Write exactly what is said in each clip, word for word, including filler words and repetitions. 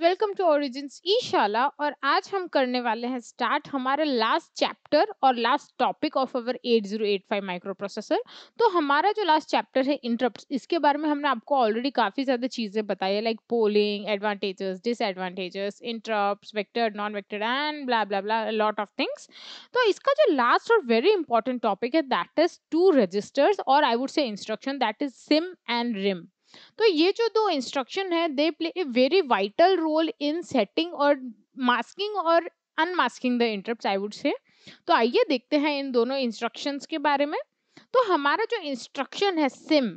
Welcome to origin ईशाला। और आज हम करने वाले हैं स्टार्ट हमारा लास्ट चैप्टर और last topic of our eight zero eight five microprocessor. तो हमारा जो लास्ट चैप्टर है इंटरप्ट्स, इसके बारे में हमने आपको ऑलरेडी काफ़ी ज़्यादा चीज़ें बताई है, like polling, advantages, disadvantages, interrupts, vectored, non vectored and blah blah blah lot of things. तो इसका जो लास्ट और वेरी इंपॉर्टेंट टॉपिक है दैट इज टू रजिस्टर्स और I would say instruction, that is SIM and RIM. तो ये जो दो इंस्ट्रक्शन है they play a very vital role in setting और मास्किंग और unmasking the interrupts I would say. तो आइए देखते हैं इन दोनों इंस्ट्रक्शंस के बारे में। तो हमारा जो इंस्ट्रक्शन है सिम,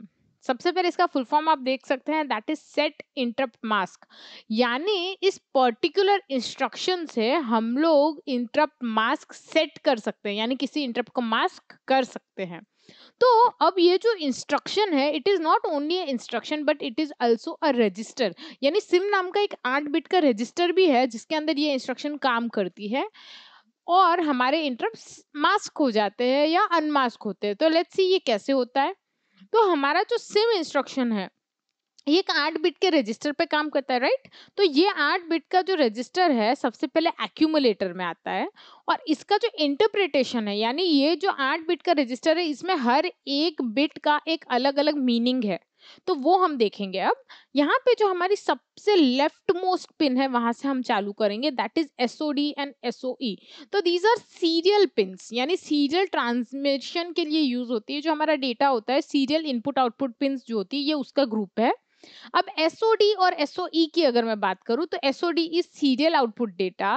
सबसे पहले इसका फुल फॉर्म आप देख सकते हैं, that is set interrupt mask. यानी इस पर्टिकुलर इंस्ट्रक्शन से हम लोग इंटरप्ट मास्क सेट कर सकते हैं, यानी किसी इंटरप्ट को मास्क कर सकते हैं। तो अब ये जो इंस्ट्रक्शन है it is not only a instruction but it is also a register, यानी सिम नाम का एक आठ बिट का रजिस्टर भी है जिसके अंदर ये इंस्ट्रक्शन काम करती है और हमारे इंटरप्ट्स मास्क हो जाते हैं या अनमास्क होते हैं। तो लेट्स सी ये कैसे होता है। तो हमारा जो सिम इंस्ट्रक्शन है ये एक आठ बिट के रजिस्टर पे काम करता है, राइट। तो ये आठ बिट का जो रजिस्टर है सबसे पहले एक्यूमुलेटर में आता है और इसका जो इंटरप्रिटेशन है, यानी ये जो आठ बिट का रजिस्टर है इसमें हर एक बिट का एक अलग अलग मीनिंग है, तो वो हम देखेंगे। अब यहाँ पे जो हमारी सबसे लेफ्ट मोस्ट पिन है वहां से हम चालू करेंगे, that is S O D and S O E. तो दीज आर सीरियल पिन्स, यानी सीरियल ट्रांसमिशन के लिए यूज होती है। जो हमारा डेटा होता है सीरियल इनपुट आउटपुट पिन्स जो होती है ये उसका ग्रुप है। अब S O D और S O E की अगर मैं बात करूं तो S O D is serial output data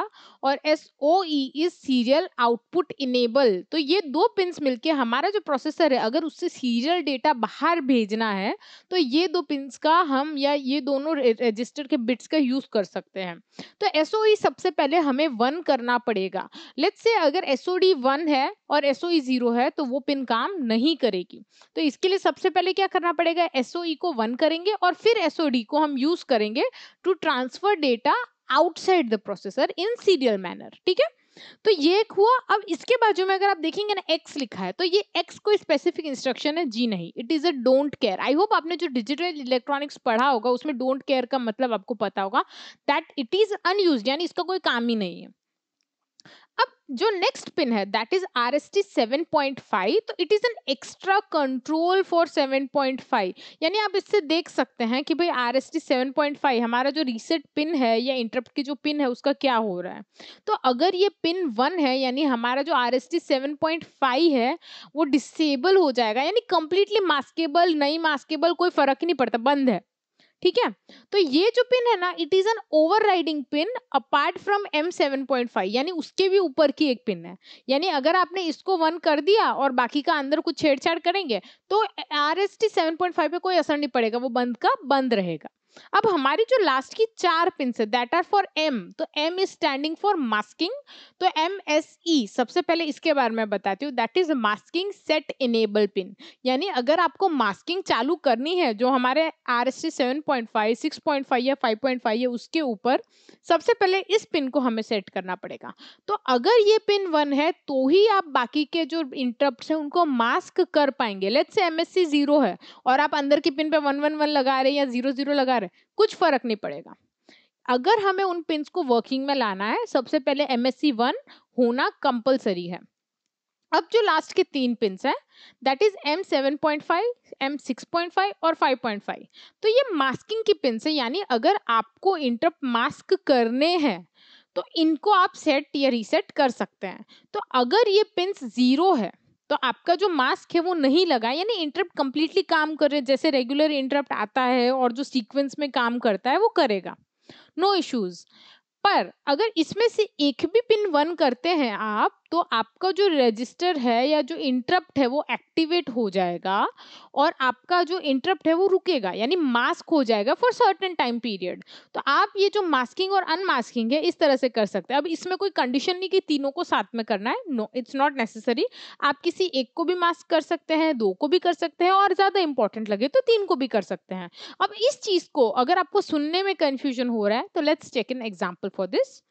और S O E is serial output enable. तो ये दो पिन्स मिलके हमारा जो प्रोसेसर है अगर उससे सीरियल डेटा बाहर भेजना है तो ये दो पिन्स का हम या ये दोनों रजिस्टर के बिट्स का यूज कर सकते हैं। तो S O E सबसे पहले हमें वन करना पड़ेगा। लेट्स से अगर S O D वन है और S O E जीरो है तो वो पिन काम नहीं करेगी। तो इसके लिए सबसे पहले क्या करना पड़ेगा, S O E को वन करेंगे और फिर S O D को हम यूज करेंगे to transfer data outside the processor in serial manner, ठीक है। तो ये एक हुआ। अब इसके बाजू में अगर आप देखेंगे ना X लिखा है, तो ये X कोई स्पेसिफिक इंस्ट्रक्शन है जी नहीं, it is a don't care. I hope आपने जो डिजिटल इलेक्ट्रॉनिक्स पढ़ा होगा उसमें डोंट केयर का मतलब आपको पता होगा, दैट इट इज अनयूज्ड, यानी इसका कोई काम ही नहीं है। अब जो नेक्स्ट पिन है that is R S T seven point five, तो it is an extra control for seven point five. यानी आप इससे देख सकते हैं कि भाई R S T seven point five हमारा जो रीसेट पिन है या इंटरप्ट की जो पिन है उसका क्या हो रहा है। तो अगर ये पिन वन है यानी हमारा जो R S T seven point five है वो डिसेबल हो जाएगा, यानी कंप्लीटली मास्केबल नहीं मास्केबल कोई फर्क ही नहीं पड़ता, बंद है, ठीक है। तो ये जो पिन है ना it is an overriding pin apart from M seven point five, यानी उसके भी ऊपर की एक पिन है। यानी अगर आपने इसको वन कर दिया और बाकी का अंदर कुछ छेड़छाड़ करेंगे तो R S T seven point five पे कोई असर नहीं पड़ेगा, वो बंद का बंद रहेगा। अब हमारी जो लास्ट की चार पिन्स है दैट आर फॉर M, तो M is standing for masking. तो M S E सबसे पहले इसके बारे में बताती हूँ, that is masking set enable pin. यानी अगर आपको मास्किंग चालू करनी है जो हमारे R S T seven point five, six point five या फाइव पॉइंट फाइव है उसके ऊपर सबसे पहले इस पिन को हमें सेट करना पड़ेगा। तो अगर ये पिन वन है तो ही आप बाकी के जो इंटरप्ट्स हैं उनको मास्क कर पाएंगे। Let's say M S C zero है और आप अंदर की पिन पे वन वन वन लगा रहे या जीरो जीरो लगा रहे, कुछ फर्क नहीं पड़ेगा। अगर हमें उन पिन्स को वर्किंग में लाना है सबसे पहले M S C वन होना कंपलसरी है। अब जो लास्ट के तीन पिन्स हैं that is M seven point five, M six point five और फाइव पॉइंट फाइव, तो ये मास्किंग की पिन्स है। यानी अगर आपको इंटरप्ट मास्क करने हैं तो इनको आप सेट या रीसेट कर सकते हैं। तो अगर ये पिन्स जीरो है तो आपका जो मास्क है वो नहीं लगा, यानी इंटरप्ट कंप्लीटली काम करे जैसे रेगुलर इंटरप्ट आता है और जो सीक्वेंस में काम करता है वो करेगा, नो इश्यूज। पर अगर इसमें से एक भी पिन वन करते हैं आप तो आपका जो रजिस्टर है या जो इंटरप्ट है वो एक्टिवेट हो जाएगा और आपका जो इंटरप्ट है वो रुकेगा, यानी मास्क हो जाएगा फॉर सर्टेन टाइम पीरियड। तो आप ये जो मास्किंग और अनमास्किंग है इस तरह से कर सकते हैं। अब इसमें कोई कंडीशन नहीं कि तीनों को साथ में करना है, नो इट्स नॉट नेसेसरी। आप किसी एक को भी मास्क कर सकते हैं, दो को भी कर सकते हैं और ज़्यादा इंपॉर्टेंट लगे तो तीन को भी कर सकते हैं। अब इस चीज़ को अगर आपको सुनने में कन्फ्यूजन हो रहा है तो let's check an example for this.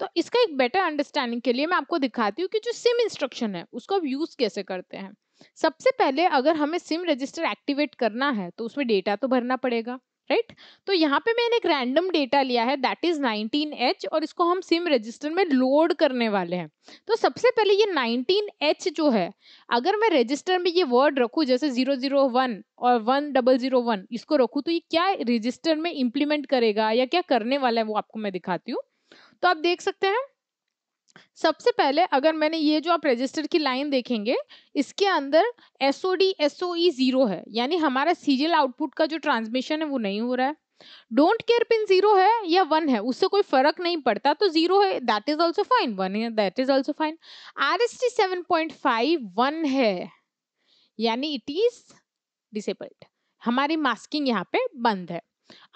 तो इसका एक बेटर अंडरस्टैंडिंग के लिए मैं आपको दिखाती हूँ कि जो सिम इंस्ट्रक्शन है उसको आप यूज कैसे करते हैं। सबसे पहले अगर हमें सिम रजिस्टर एक्टिवेट करना है तो उसमें डेटा तो भरना पड़ेगा, राइट। तो यहाँ पे मैंने एक रैंडम डेटा लिया है दैट इज नाइनटीन एच और इसको हम सिम रजिस्टर में लोड करने वाले हैं। तो सबसे पहले ये नाइनटीन एच जो है, अगर मैं रजिस्टर में ये वर्ड रखूँ जैसे ज़ीरो ज़ीरो वन और वन डबल ज़ीरो वन इसको रखूँ तो ये क्या रजिस्टर में इम्प्लीमेंट करेगा या क्या करने वाला है वो आपको मैं दिखाती हूँ। तो आप देख सकते हैं सबसे पहले अगर मैंने ये जो आप रजिस्टर की लाइन देखेंगे इसके अंदर एसओडी एसओई जीरो है यानी हमारा सीरियल आउटपुट का जो ट्रांसमिशन है वो नहीं हो रहा है। डोंट केयर पिन जीरो है या वन है उससे कोई फर्क नहीं पड़ता, तो जीरो है that is also fine, one है that is also fine. RST seven point five one है यानी इट इज डिसेबल्ड, हमारी मास्किंग यहाँ पे बंद है।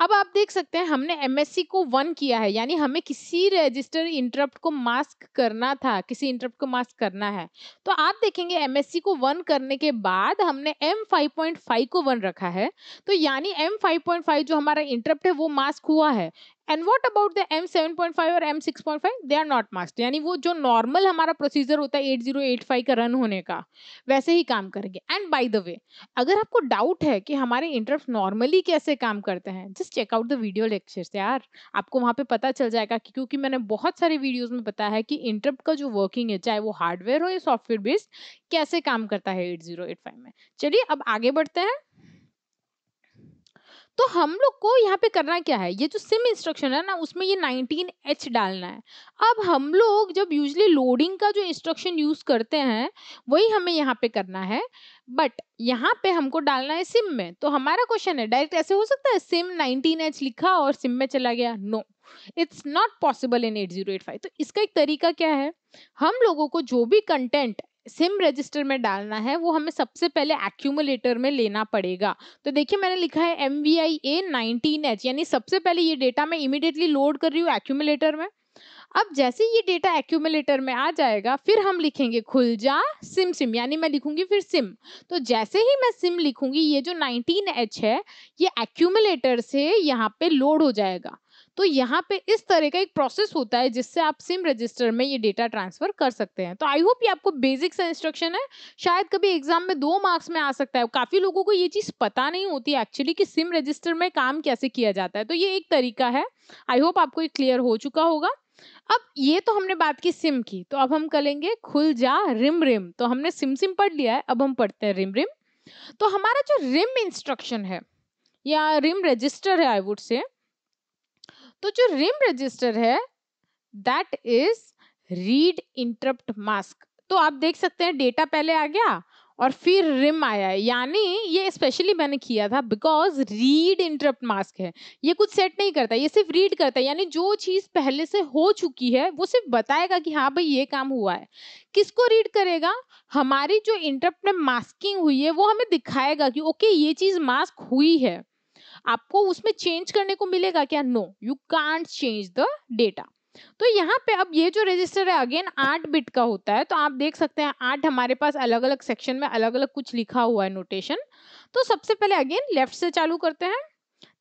अब आप देख सकते हैं हमने एमएससी को वन किया है यानी हमें किसी रजिस्टर इंटरप्ट को मास्क करना था, किसी इंटरप्ट को मास्क करना है। तो आप देखेंगे एमएससी को वन करने के बाद हमने एम फाइव पॉइंट फाइव को वन रखा है तो यानी एम फाइव पॉइंट फाइव जो हमारा इंटरप्ट है वो मास्क हुआ है। And what about the M seven point five और M six point five, they are not mask यानी वो जो नॉर्मल हमारा प्रोसीजर होता है एट ज़ीरो एट फाइव का रन होने का वैसे ही काम करेंगे। एंड बाय द वे अगर आपको डाउट है कि हमारे इंटरप्ट नॉर्मली कैसे काम करते हैं just check out the video lectures यार, आपको वहाँ पे पता चल जाएगा कि क्योंकि मैंने बहुत सारे वीडियोज में बताया है कि इंटरप्ट का जो वर्किंग है चाहे वो हार्डवेयर हो या सॉफ्टवेयर बेस्ड कैसे काम करता है एट ज़ीरो एट फाइव में। चलिए अब आगे बढ़ते हैं। तो हम लोग को यहाँ पे करना क्या है, ये जो सिम इंस्ट्रक्शन है ना उसमें ये नाइनटीन एच डालना है। अब हम लोग जब यूजली लोडिंग का जो इंस्ट्रक्शन यूज करते हैं वही हमें यहाँ पे करना है बट यहाँ पे हमको डालना है सिम में। तो हमारा क्वेश्चन है डायरेक्ट ऐसे हो सकता है सिम नाइनटीन एच लिखा और सिम में चला गया, no it's not possible in eight zero eight five. तो इसका एक तरीका क्या है, हम लोगों को जो भी कंटेंट सिम रजिस्टर में डालना है वो हमें सबसे पहले एक्यूमुलेटर में लेना पड़ेगा। तो देखिए मैंने लिखा है M V I A nineteen H यानी सबसे पहले ये डेटा मैं इमीडिएटली लोड कर रही हूँ एक्यूमुलेटर में। अब जैसे ये डेटा एक्यूमुलेटर में आ जाएगा फिर हम लिखेंगे खुल जा सिम सिम यानी मैं लिखूंगी फिर सिम। तो जैसे ही मैं सिम लिखूंगी ये जो नाइनटीन एच है ये एक्यूमुलेटर से यहाँ पे लोड हो जाएगा। तो यहाँ पे इस तरह का एक प्रोसेस होता है जिससे आप सिम रजिस्टर में ये डेटा ट्रांसफर कर सकते हैं। तो आई होप ये आपको बेसिक सा इंस्ट्रक्शन है, शायद कभी एग्जाम में दो मार्क्स में आ सकता है। काफी लोगों को ये चीज पता नहीं होती एक्चुअली कि सिम रजिस्टर में काम कैसे किया जाता है। तो ये एक तरीका है, आई होप आपको ये क्लियर हो चुका होगा। अब ये तो हमने बात की सिम की, तो अब हम करेंगे खुल जा रिम रिम। तो हमने सिम सिम पढ़ लिया है, अब हम पढ़ते हैं रिम रिम। तो हमारा जो रिम इंस्ट्रक्शन है या रिम रजिस्टर है आई वुड से, तो जो रिम रजिस्टर है that is read interrupt mask. तो आप देख सकते हैं डेटा पहले आ गया और फिर रिम आया है यानी ये स्पेशली मैंने किया था बिकॉज रीड इंटरप्ट मास्क है, ये कुछ सेट नहीं करता, ये सिर्फ रीड करता है यानी जो चीज़ पहले से हो चुकी है वो सिर्फ बताएगा कि हाँ भाई ये काम हुआ है। किसको रीड करेगा, हमारी जो इंटरप्ट में मास्किंग हुई है वो हमें दिखाएगा कि ओके ये चीज़ मास्क हुई है। आपको उसमें चेंज करने को मिलेगा क्या, no you can't change the data. तो यहाँ पे अब ये जो रजिस्टर है अगेन आठ बिट का होता है तो आप देख सकते हैं आठ हमारे पास अलग अलग सेक्शन में अलग अलग कुछ लिखा हुआ है नोटेशन। तो सबसे पहले अगेन लेफ्ट से चालू करते हैं,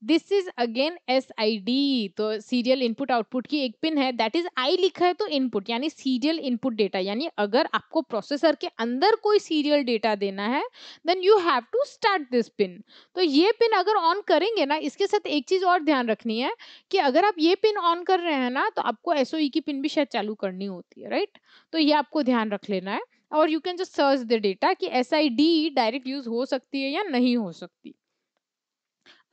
this is again S I D. तो सीरियल इनपुट आउटपुट की एक पिन है दैट इज आई लिखा है तो इनपुट यानी सीरियल इनपुट डेटा यानी अगर आपको प्रोसेसर के अंदर कोई सीरियल डेटा देना है then you have to start this pin. तो ये पिन अगर ऑन करेंगे ना, इसके साथ एक चीज़ और ध्यान रखनी है कि अगर आप ये पिन ऑन कर रहे हैं ना तो आपको एसओई की पिन भी शायद चालू करनी होती है राइट, तो ये आपको ध्यान रख लेना है। और you can just search the data कि S I D direct use हो सकती है या नहीं हो सकती।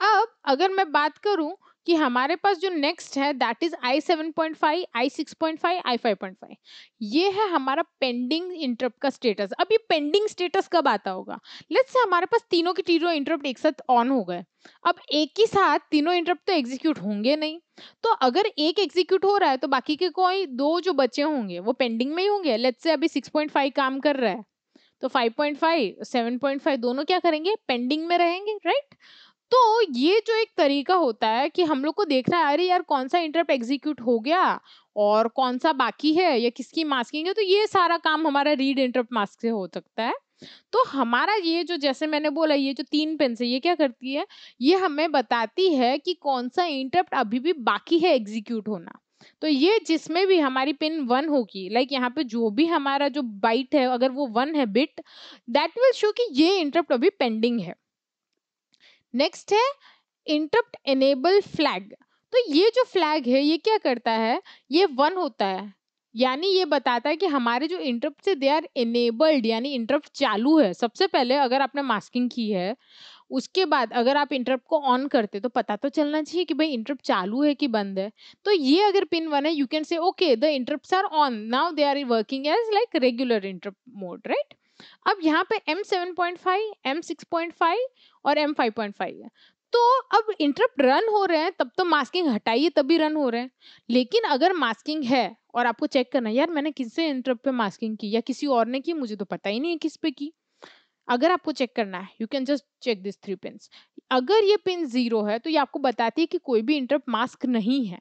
अब अगर मैं बात करूं कि हमारे पास जो नेक्स्ट है that is I seven point five, I six point five, I five point five, ये है हमारा पेंडिंग इंटरप्ट का स्टेटस। अब ये पेंडिंग स्टेटस कब आता होगा, लेट्स से हमारे पास तीनों के तीनों इंटरप्ट एक साथ ऑन हो गए। अब एक ही साथ तीनों इंटरप्ट तो एग्जीक्यूट होंगे नहीं, तो अगर एक एग्जीक्यूट हो रहा है तो बाकी के कोई दो जो बचे होंगे वो पेंडिंग में ही होंगे। लेट्स से अभी सिक्स पॉइंट फाइव काम कर रहा है तो five point five, seven point five दोनों क्या करेंगे, पेंडिंग में रहेंगे राइट। तो ये जो एक तरीका होता है कि हम लोग को देखना है अरे यार कौन सा इंटरप्ट एग्जीक्यूट हो गया और कौन सा बाकी है या किसकी मास्किंग है, तो ये सारा काम हमारा रीड इंटरप्ट मास्क से हो सकता है। तो हमारा ये जो जैसे मैंने बोला ये जो तीन पेन से ये क्या करती है, ये हमें बताती है कि कौन सा इंटरप्ट अभी भी बाकी है एग्जीक्यूट होना। तो ये जिसमें भी हमारी पिन वन होगी लाइक यहाँ पे जो भी हमारा जो बाइट है अगर वो वन है बिट दैट विल शो कि ये इंटरप्ट अभी पेंडिंग है। नेक्स्ट है इंटरप्ट एनेबल फ्लैग। तो ये जो फ्लैग है ये क्या करता है, ये वन होता है, यानी ये बताता है कि हमारे जो इंटरप्ट से दे आर एनेबल्ड, यानी इंटरप्ट चालू है। सबसे पहले अगर आपने मास्किंग की है, उसके बाद अगर आप इंटरप्ट को ऑन करते तो पता तो चलना चाहिए कि भाई इंटरप्ट चालू है कि बंद है। तो ये अगर पिन वन है, you can say okay the interrupts are on, now they are working as like regular interrupt mode, right. अब यहाँ पे M seven point five, M six point five और एम फाइव पॉइंट फाइव है। तो अब interrupt run हो रहे हैं, तब तो मास्किंग हटाइए तभी रन हो रहे हैं। लेकिन अगर मास्किंग है और आपको चेक करना है यार मैंने किससे इंटरप्ट पे मास्किंग की या किसी और ने की, मुझे तो पता ही नहीं है किस पे की, अगर आपको चेक करना है you can just check this three pin. अगर ये पिन जीरो है तो ये आपको बताती है कि कोई भी इंटरप्ट मास्क नहीं है,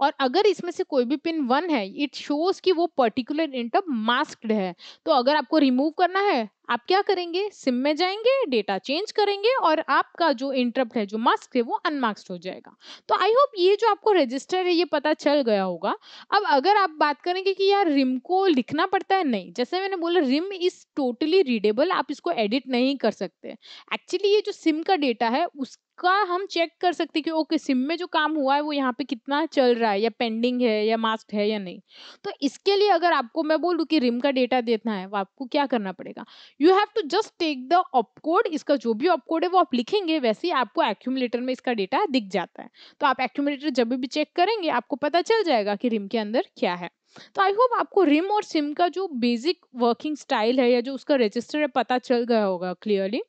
और अगर इसमें से कोई भी पिन वन है इट शोज कि वो पर्टिकुलर इंटरप्ट मास्क्ड है। तो अगर आपको रिमूव करना है आप क्या करेंगे, सिम में जाएंगे, डेटा चेंज करेंगे और आपका जो इंटरप्ट है जो मास्क है वो अनमास्क्ड हो जाएगा। तो आई होप ये जो आपको रजिस्टर है ये पता चल गया होगा। अब अगर आप बात करेंगे कि यार रिम को लिखना पड़ता है, नहीं, जैसे मैंने बोला रिम इज टोटली रीडेबल, आप इसको एडिट नहीं कर सकते। एक्चुअली ये जो सिम का डेटा है उसका हम चेक कर सकते हैं कि ओके सिम में जो काम हुआ है वो यहाँ पे कितना चल रहा है, या पेंडिंग है या मास्क है या नहीं। तो इसके लिए अगर आपको मैं बोलूँ कि रिम का डेटा देना है, आपको क्या करना पड़ेगा, you have to just take the op code, इसका जो भी ऑप कोड है वो आप लिखेंगे, वैसे ही आपको एक्यूमुलेटर में इसका डेटा दिख जाता है। तो आप एक्यूमुलेटर जब भी चेक करेंगे आपको पता चल जाएगा कि रिम के अंदर क्या है। तो आई होप आपको रिम और सिम का जो बेसिक वर्किंग स्टाइल है या जो उसका रजिस्टर है पता चल गया होगा क्लियरली।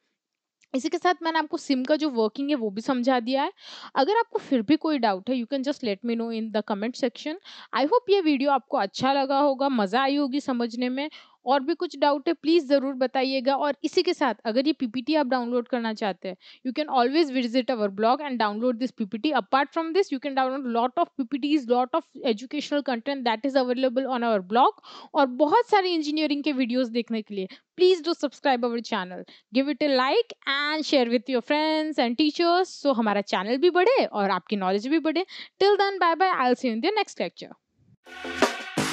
इसी के साथ मैंने आपको सिम का जो वर्किंग है वो भी समझा दिया है। अगर आपको फिर भी कोई डाउट है you can just let me know in the comment section. I hope ये वीडियो आपको अच्छा लगा होगा, मज़ा आई होगी समझने में। और भी कुछ डाउट है प्लीज़ ज़रूर बताइएगा। और इसी के साथ अगर ये पीपीटी आप डाउनलोड करना चाहते हैं you can always visit our blog and download this PPT. Apart from this you can download lot of PPTs, lot of educational content that is available on our blog. और बहुत सारे engineering के videos देखने के लिए please do subscribe our channel, give it a like and share with your friends and teachers, so हमारा channel भी बढ़े और आपकी नॉलेज भी बढ़े। Till then bye bye, I will see you in the next lecture.